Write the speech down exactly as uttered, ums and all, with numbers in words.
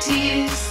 tears.